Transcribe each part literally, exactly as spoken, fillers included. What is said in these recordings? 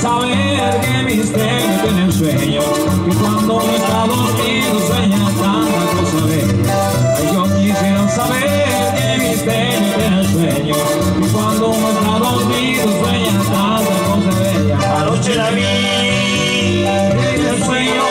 saber que mi misterio tiene el sueño, y cuando no está dormido sueña tanta cosa bella. Yo quisiera saber que mi misterio tiene el sueño, y cuando no está dormido sueña tanta cosa bella. Anoche la vi en el sueño,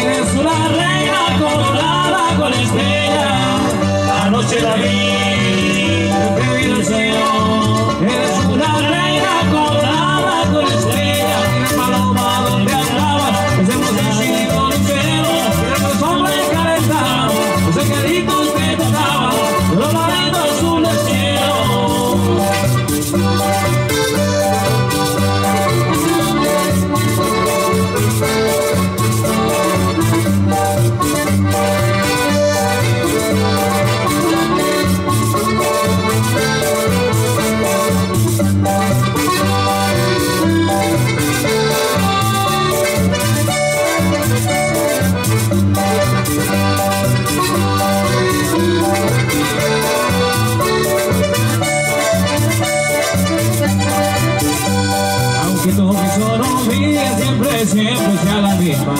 eres una reina coronada con estrellas. Anoche la vi en el sueño, eres una reina coronada con estrellas. Eres paloma donde andabas, ese muchachito ligero, esos hombres encarezados, esos queridos que tocaban, los maridos azules del cielo. Siempre sea la misma,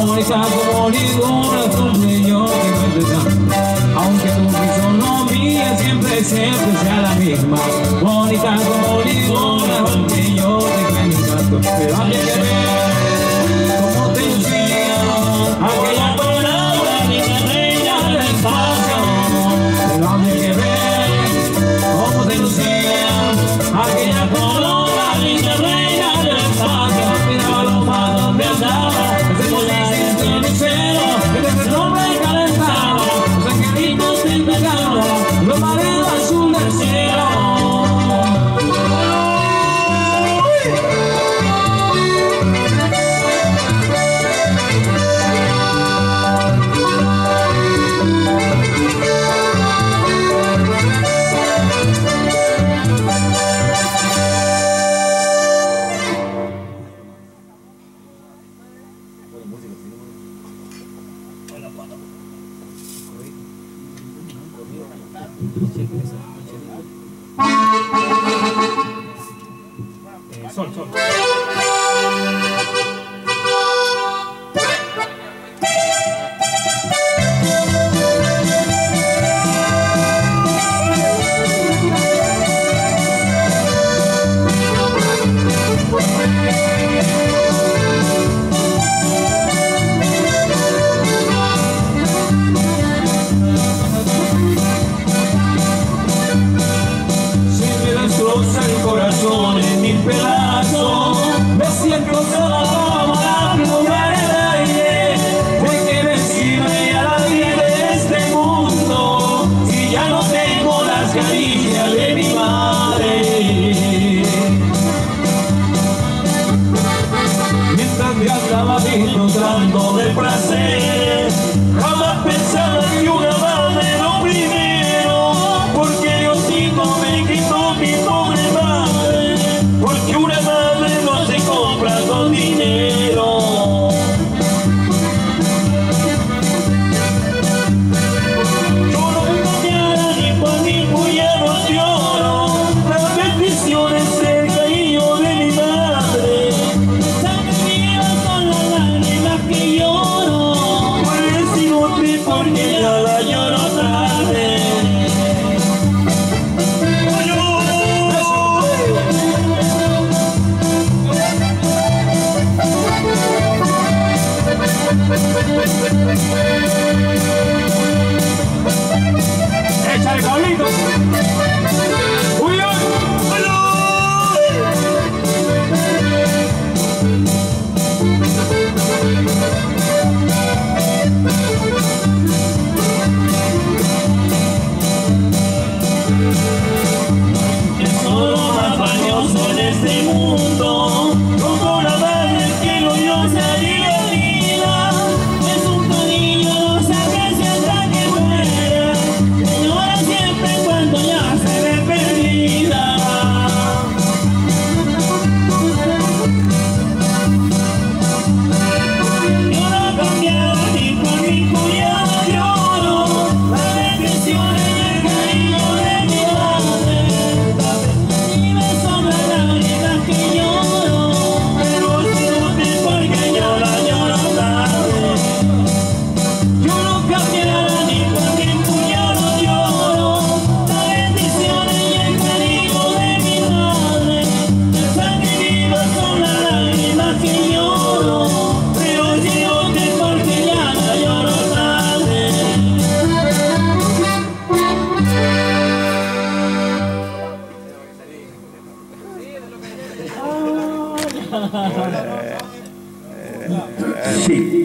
bonita como ninguna, donde yo te voy a. Aunque tu fisonomía siempre, siempre sea la misma, bonita como ninguna, donde yo te voy a. Pero hay que ver cómo te decía aquella palabra que te reina del espacio. Pero hay que ver cómo te decía aquella palabra que te reina del espacio. Sí.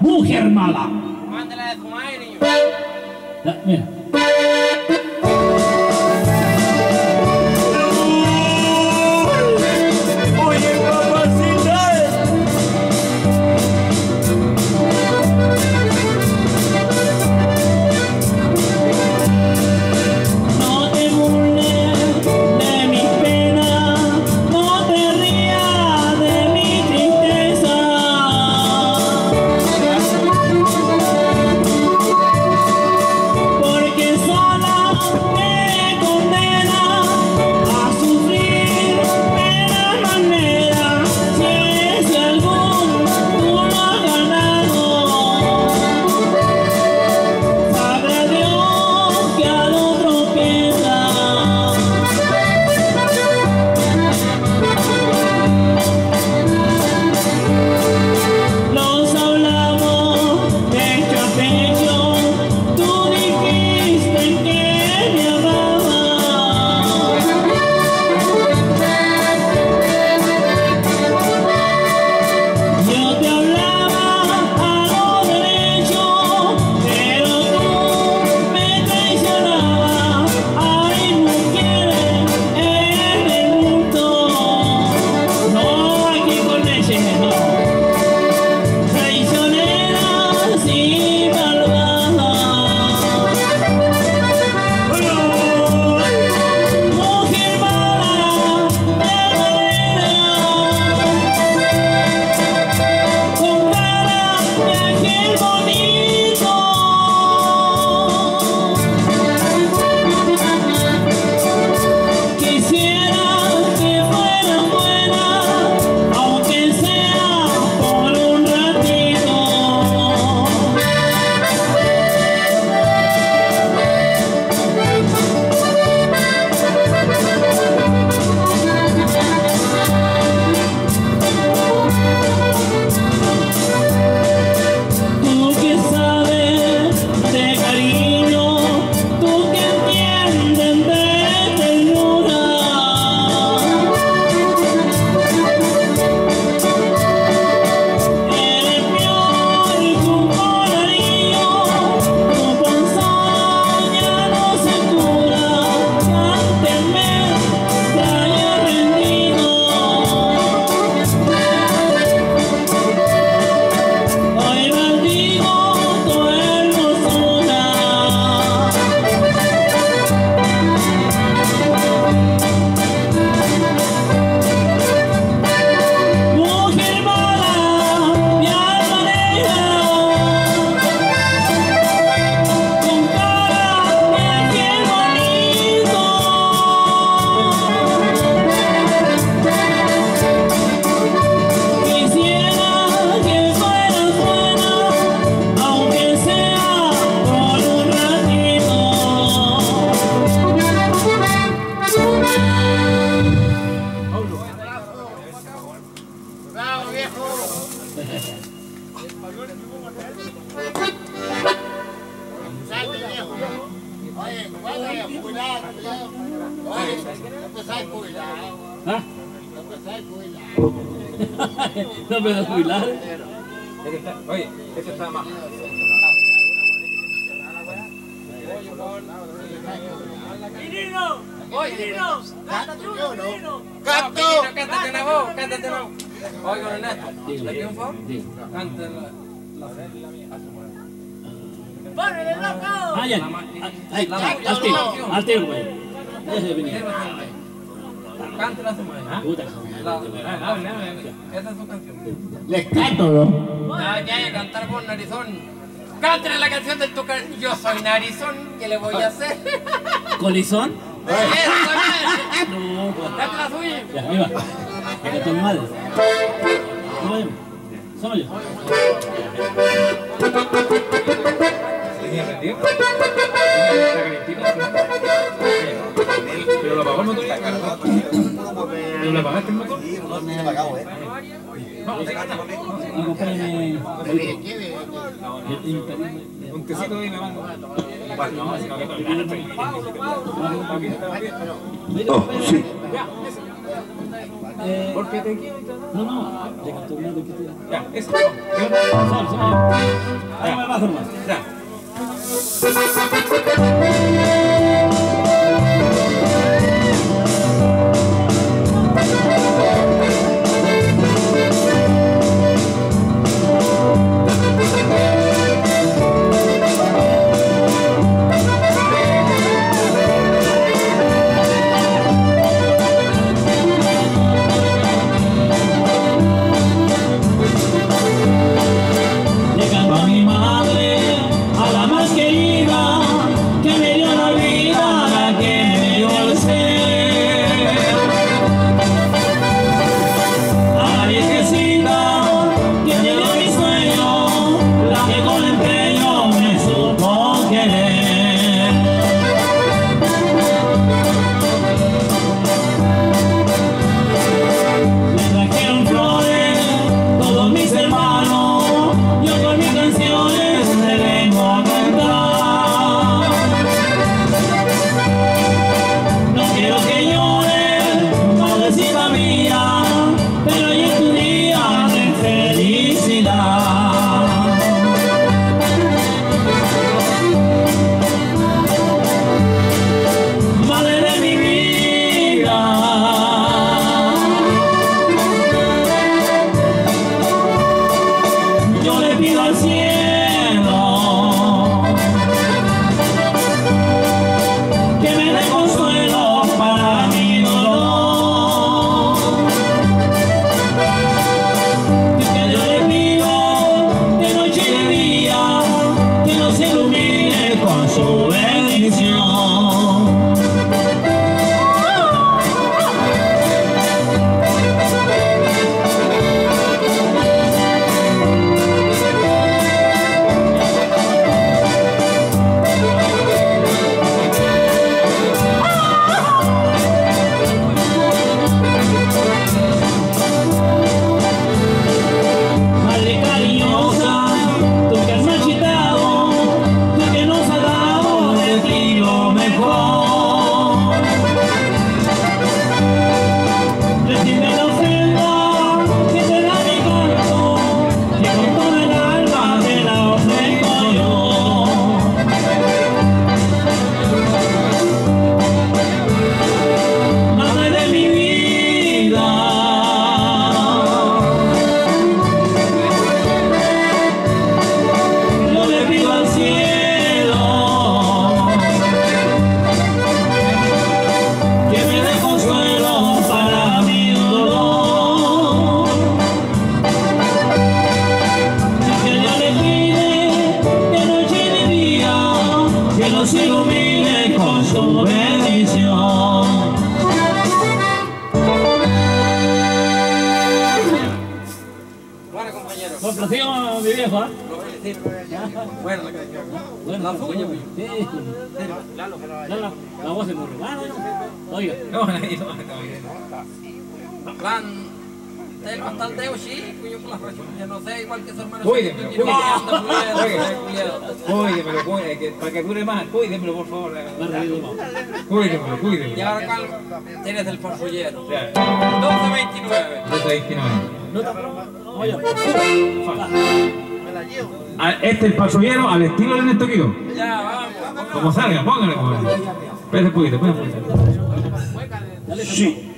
Mujer mala. Mándela de fumar, niño. Da, mira. No me da jubilar. Oye, este está más. ¡Mirino! ¡Mirino! ¡Cántate uno! ¡Cántate la voz! ¡Cántate la voz! Oye, con Ernesto, ¿le pido un favor? Cántate la célula mía. ¡Párale, loco! ¡Ay, ay! ¡Al tiro! ¡Al tiro, güey! ¡Déjese venir! Cántela a su madre. Puta, esa es su canción. Les canto, ¿no? Ya, ya, cantar por narizón. Cántela la canción del tu canción. Yo soy narizón, ¿qué le voy a hacer? ¿Colizón? ¡Eso, también! No, cántela suya. Ya, ahí va. Porque están mal. ¿No vayamos? Solo yo. ¿Pero lo apagó el motor? ¿Pero lo apagaste el motor? Sí, el motor me ha apagado, ¿eh? Vamos, acompáñame. Un tecito ahí me mando. Oh, sí. Eh, porque te quiero y te no, no, de costumbre que te da. Ya, eso. Sol, sol, ahí me vas a armar. Tienes el parfullero. doce veintinueve. doce veintinueve. Me la llevo. Este es el parfullero al estilo de Néstor Quío. Ya, vamos. Como salga, póngale. Espera un poquito, espera un poquito. Sí.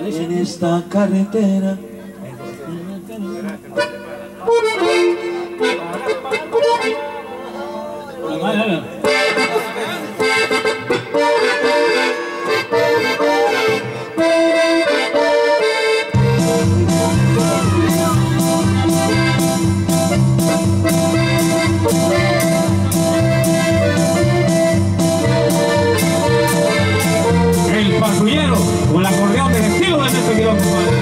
En esta carretera. El patrullero con el acordeón de Eso quiero, compadre.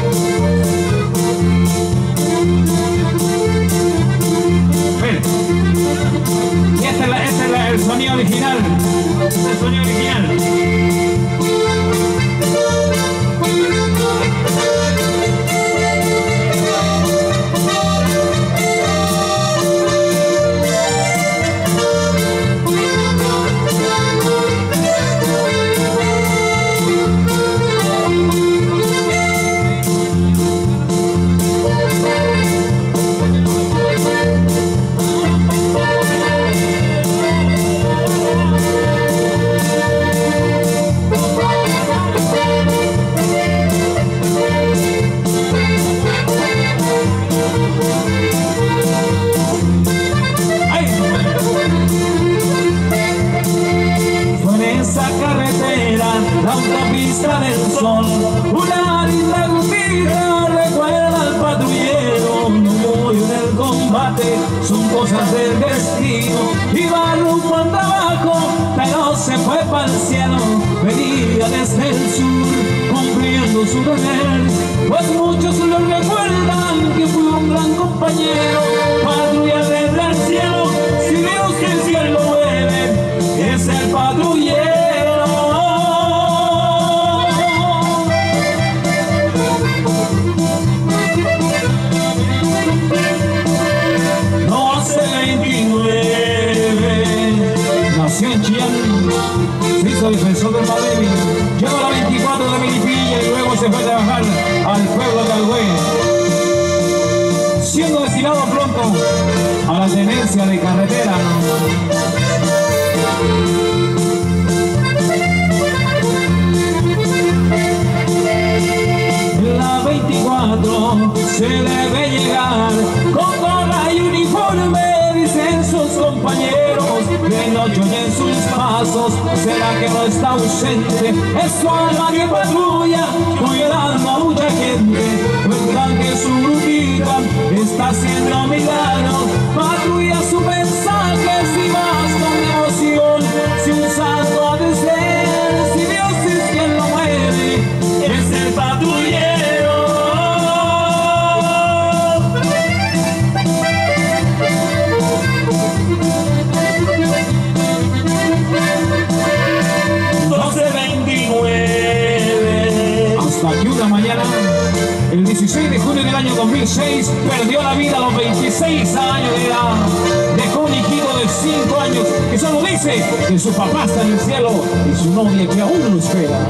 Y este es, la, este es la, el sonido original. Este es el sonido original. Autopista del sol, una linda gupilla recuerda al patrullero. No voy en el combate, son cosas del destino. Iba rumbo al trabajo, pero se fue para el cielo. Venía desde el sur, cumpliendo su deber, pues muchos lo recuerdan que fue un gran compañero. Patrulla desde el cielo, si Dios que el cielo mueve, es el patrullero. Se hizo defensor del Madebi, llegó a la veinticuatro de Melipilla y luego se fue a trabajar al pueblo de Algüey, siendo destinado pronto a la tenencia de carretera. La veinticuatro se debe llegar con gorra y uniforme, dicen sus compañeros. De noche en sus pasos, será que no está ausente. Es su alma que patrulla, cuidando a mucha gente. Cuentan que su grupita está haciendo milagros. Patrulla su mensaje, si vas con emoción, si un santo ha de ser, si Dios es quien lo mueve, es el patrullero. El dieciséis de junio del año dos mil seis perdió la vida a los veintiséis años de edad. Dejó un hijito de cinco años que solo dice que su papá está en el cielo y su novia que aún lo espera.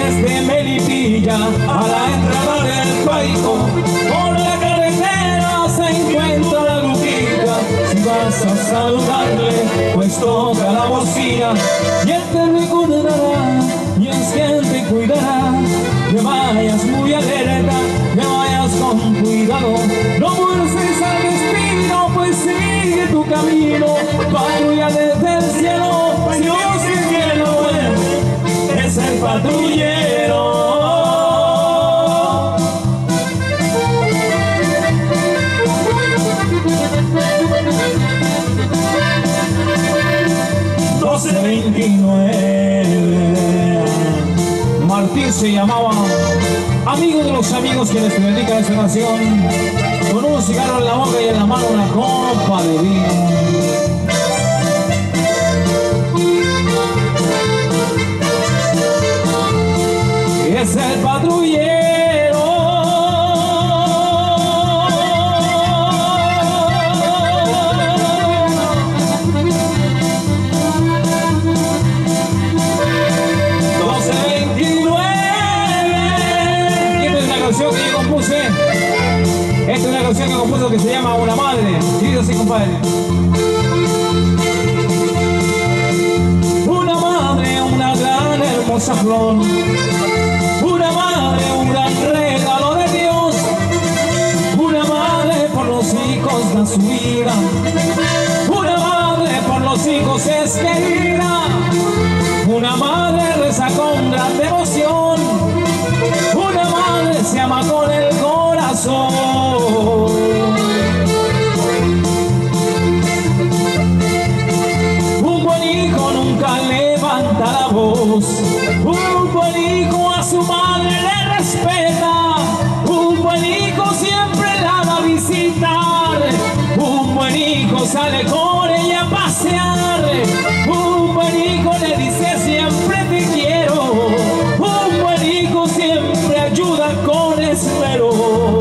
Desde Melipilla a la entrada del Paico, por la carretera se encuentra la grupita. Si vas a saludarle, toca la bocina y él te recordará, y es que él te cuidará. Que vayas muy alerta, que vayas con cuidado, no fuerces al destino, pues sigue tu camino. Patrulla desde el cielo, pues Dios es quien lo mueve, es el patrullero. veintinueve. Martín se llamaba, amigo de los amigos quienes te dedican esta canción, con un cigarro en la boca y en la mano una copa de vino. Es el patrullero. Esta es una canción que compuso que se llama Una Madre. Dice así, compadre. Una madre, una gran hermosa flor. Una madre, un gran regalo de Dios. Una madre por los hijos da su vida. Una madre por los hijos es querida. Una madre reza con gran devoción. Una madre se ama con el corazón. hijos. Un buen hijo a su madre le respeta, un buen hijo siempre la va a visitar, un buen hijo sale con ella a pasear, un buen hijo le dice siempre te quiero, un buen hijo siempre ayuda con esmero.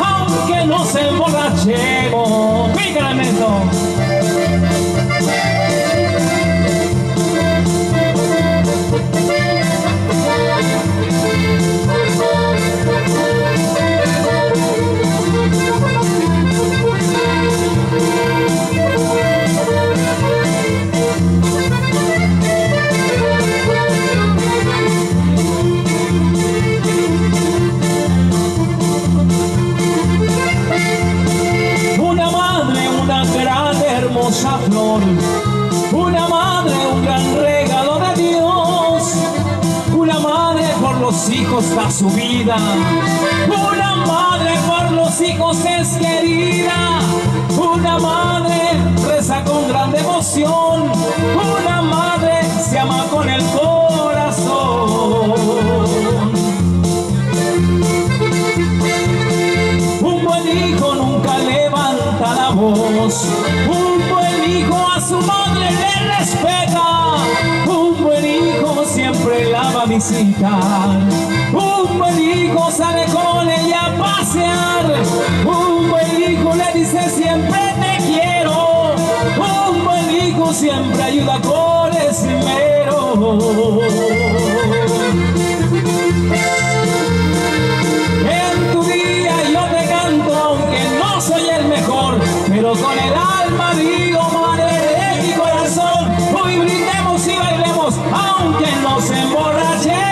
Aunque nos emborrachemos, pícale eso. Flor, una madre, un gran regalo de Dios, una madre por los hijos da su vida, una madre por los hijos es querida, una madre reza con gran devoción, una madre se ama con el corazón. Un buen hijo nunca levanta la voz, a su madre le respeta, un buen hijo siempre la va a visitar, un buen hijo sale con ella a pasear, un buen hijo le dice siempre te quiero, un buen hijo siempre ayuda con esmero. En tu día yo te canto aunque no soy el mejor, pero con el alma digo madre de mi corazón, hoy brindemos y bailemos aunque nos emborrachemos.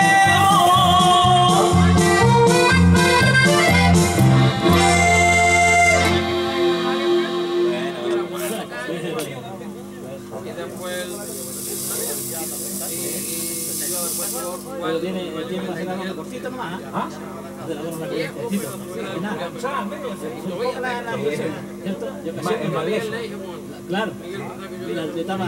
Claro, yo estaba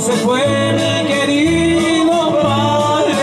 se fue mi querido padre.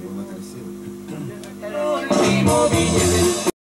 Por la tercera.